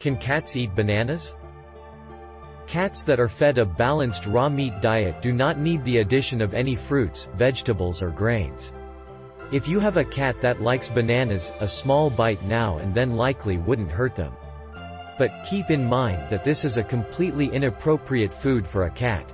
Can cats eat bananas? Cats that are fed a balanced raw meat diet do not need the addition of any fruits, vegetables or grains. If you have a cat that likes bananas, a small bite now and then likely wouldn't hurt them. But keep in mind that this is a completely inappropriate food for a cat.